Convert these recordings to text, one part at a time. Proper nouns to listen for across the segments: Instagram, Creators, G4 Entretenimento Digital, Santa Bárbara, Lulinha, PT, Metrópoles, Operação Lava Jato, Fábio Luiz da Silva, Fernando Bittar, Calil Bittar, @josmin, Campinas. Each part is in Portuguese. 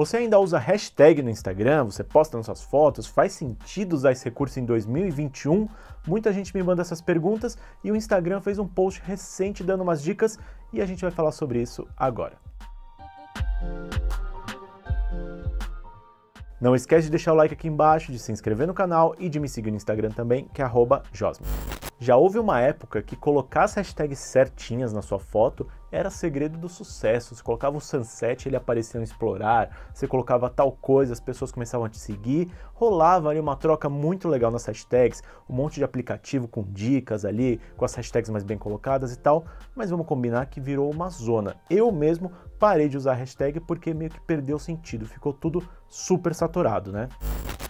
Você ainda usa hashtag no Instagram? Você posta nas suas fotos? Faz sentido usar esse recurso em 2021? Muita gente me manda essas perguntas e o Instagram fez um post recente dando umas dicas e a gente vai falar sobre isso agora. Não esquece de deixar o like aqui embaixo, de se inscrever no canal e de me seguir no Instagram também, que é @josmin. Já houve uma época que colocar as hashtags certinhas na sua foto era segredo do sucesso. Você colocava o sunset, ele aparecia no explorar, você colocava tal coisa, as pessoas começavam a te seguir, rolava ali uma troca muito legal nas hashtags, um monte de aplicativo com dicas ali, com as hashtags mais bem colocadas e tal, mas vamos combinar que virou uma zona. Eu mesmo parei de usar a hashtag porque meio que perdeu o sentido, ficou tudo super saturado, né?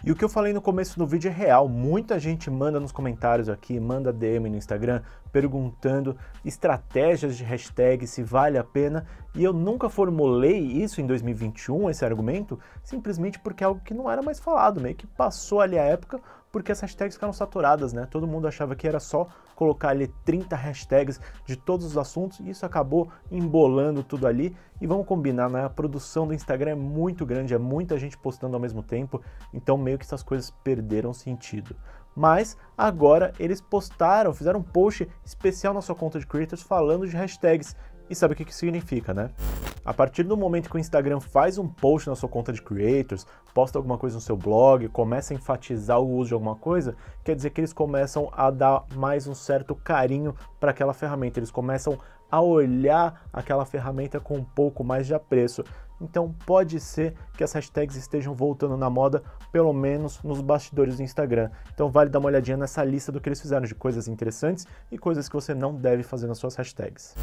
E o que eu falei no começo do vídeo é real, muita gente manda nos comentários aqui, manda DM no Instagram, perguntando estratégias de hashtag, se vale a pena, e eu nunca formulei isso em 2021, esse argumento, simplesmente porque é algo que não era mais falado, meio que passou ali a época, porque as hashtags ficaram saturadas, né? Todo mundo achava que era só colocar ali 30 hashtags de todos os assuntos, e isso acabou embolando tudo ali, e vamos combinar, né? A produção do Instagram é muito grande, é muita gente postando ao mesmo tempo, então meio que essas coisas perderam sentido. Mas agora eles postaram, fizeram um post especial na sua conta de creators falando de hashtags, e sabe o que significa, né? A partir do momento que o Instagram faz um post na sua conta de creators, posta alguma coisa no seu blog, começa a enfatizar o uso de alguma coisa, quer dizer que eles começam a dar mais um certo carinho para aquela ferramenta, eles começam a olhar aquela ferramenta com um pouco mais de apreço. Então pode ser que as hashtags estejam voltando na moda, pelo menos nos bastidores do Instagram. Então vale dar uma olhadinha nessa lista do que eles fizeram, de coisas interessantes e coisas que você não deve fazer nas suas hashtags.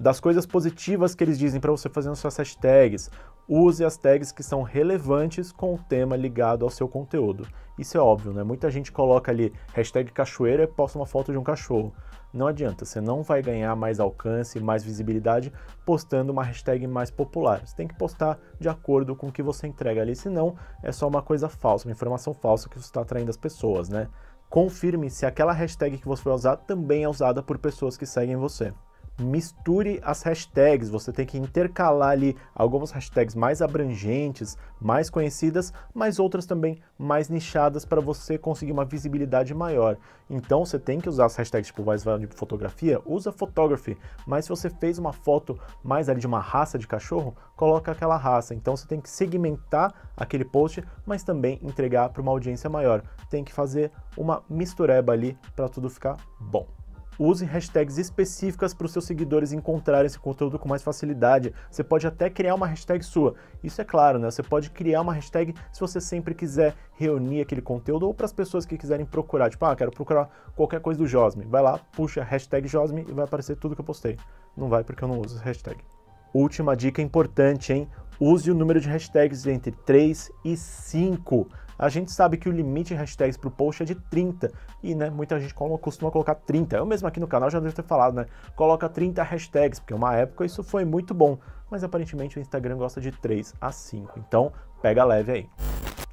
Das coisas positivas que eles dizem para você fazer nas suas hashtags, use as tags que são relevantes com o tema ligado ao seu conteúdo. Isso é óbvio, né? Muita gente coloca ali hashtag cachoeira e posta uma foto de um cachorro. Não adianta, você não vai ganhar mais alcance, mais visibilidade postando uma hashtag mais popular. Você tem que postar de acordo com o que você entrega ali, senão é só uma coisa falsa, uma informação falsa que você está atraindo as pessoas, né? Confirme se aquela hashtag que você vai usar também é usada por pessoas que seguem você. Misture as hashtags, você tem que intercalar ali algumas hashtags mais abrangentes, mais conhecidas, mas outras também mais nichadas para você conseguir uma visibilidade maior. Então você tem que usar as hashtags tipo mais de fotografia, usa photography, mas se você fez uma foto mais ali de uma raça de cachorro, coloca aquela raça. Então você tem que segmentar aquele post, mas também entregar para uma audiência maior. Tem que fazer uma mistureba ali para tudo ficar bom. Use hashtags específicas para os seus seguidores encontrarem esse conteúdo com mais facilidade. Você pode até criar uma hashtag sua. Isso é claro, né? Você pode criar uma hashtag se você sempre quiser reunir aquele conteúdo ou para as pessoas que quiserem procurar. Tipo, ah, quero procurar qualquer coisa do Josmin. Vai lá, puxa hashtag Josmin e vai aparecer tudo que eu postei. Não vai porque eu não uso hashtag. Última dica importante, hein? Use o número de hashtags entre 3 e 5. A gente sabe que o limite de hashtags para o post é de 30, e né, muita gente costuma colocar 30. Eu mesmo aqui no canal já devo ter falado, né? Coloca 30 hashtags, porque uma época isso foi muito bom, mas aparentemente o Instagram gosta de 3 a 5, então pega leve aí.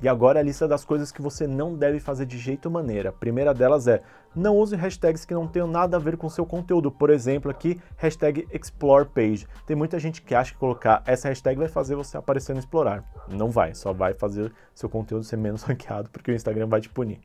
E agora a lista das coisas que você não deve fazer de jeito maneira. A primeira delas é, não use hashtags que não tenham nada a ver com o seu conteúdo. Por exemplo, aqui, hashtag ExplorePage. Tem muita gente que acha que colocar essa hashtag vai fazer você aparecer no Explorar. Não vai, só vai fazer seu conteúdo ser menos ranqueado, porque o Instagram vai te punir.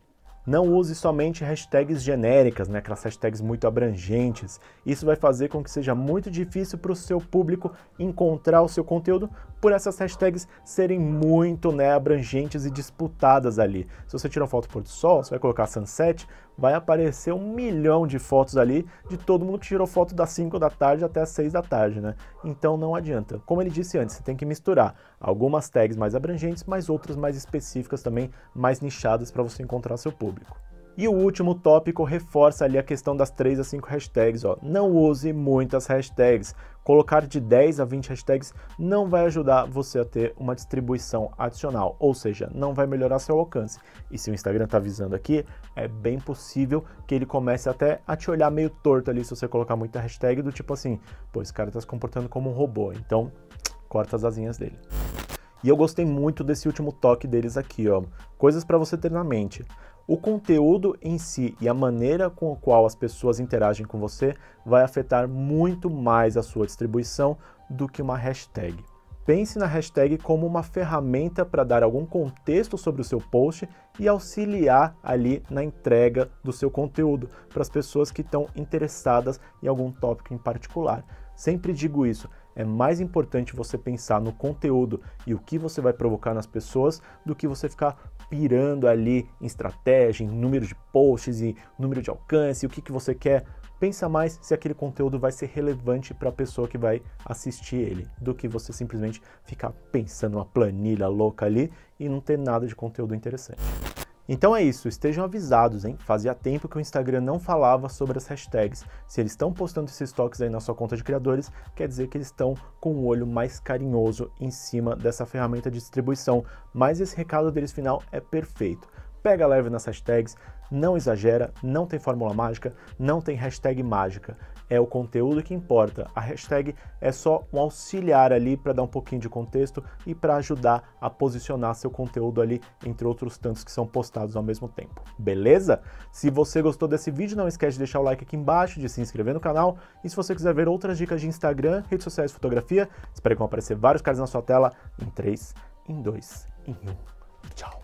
Não use somente hashtags genéricas, né? Aquelas hashtags muito abrangentes. Isso vai fazer com que seja muito difícil para o seu público encontrar o seu conteúdo por essas hashtags serem muito, né, abrangentes e disputadas ali. Se você tirar uma foto do pôr do sol, você vai colocar sunset, vai aparecer 1 milhão de fotos ali de todo mundo que tirou foto das 5 da tarde até as 6 da tarde, né? Então não adianta. Como ele disse antes, você tem que misturar algumas tags mais abrangentes, mas outras mais específicas também, mais nichadas para você encontrar seu público. E o último tópico reforça ali a questão das 3 a 5 hashtags, ó. Não use muitas hashtags. Colocar de 10 a 20 hashtags não vai ajudar você a ter uma distribuição adicional, ou seja, não vai melhorar seu alcance. E se o Instagram tá avisando aqui, é bem possível que ele comece até a te olhar meio torto ali se você colocar muita hashtag, do tipo assim, pô, esse cara tá se comportando como um robô, então corta as asinhas dele. E eu gostei muito desse último toque deles aqui, ó. Coisas para você ter na mente. O conteúdo em si e a maneira com a qual as pessoas interagem com você vai afetar muito mais a sua distribuição do que uma hashtag. Pense na hashtag como uma ferramenta para dar algum contexto sobre o seu post e auxiliar ali na entrega do seu conteúdo para as pessoas que estão interessadas em algum tópico em particular. Sempre digo isso, é mais importante você pensar no conteúdo e o que você vai provocar nas pessoas do que você ficar pirando ali em estratégia, em número de posts e número de alcance, o que você quer. Pensa mais se aquele conteúdo vai ser relevante para a pessoa que vai assistir ele, do que você simplesmente ficar pensando uma planilha louca ali e não ter nada de conteúdo interessante. Então é isso, estejam avisados, hein? Fazia tempo que o Instagram não falava sobre as hashtags. Se eles estão postando esses toques aí na sua conta de criadores, quer dizer que eles estão com um olho mais carinhoso em cima dessa ferramenta de distribuição. Mas esse recado deles final é perfeito. Pega leve nas hashtags, não exagera, não tem fórmula mágica, não tem hashtag mágica. É o conteúdo que importa. A hashtag é só um auxiliar ali para dar um pouquinho de contexto e para ajudar a posicionar seu conteúdo ali entre outros tantos que são postados ao mesmo tempo. Beleza? Se você gostou desse vídeo, não esquece de deixar o like aqui embaixo, de se inscrever no canal. E se você quiser ver outras dicas de Instagram, redes sociais, fotografia, espero que vão aparecer vários caras na sua tela em 3, em 2, em 1. Tchau!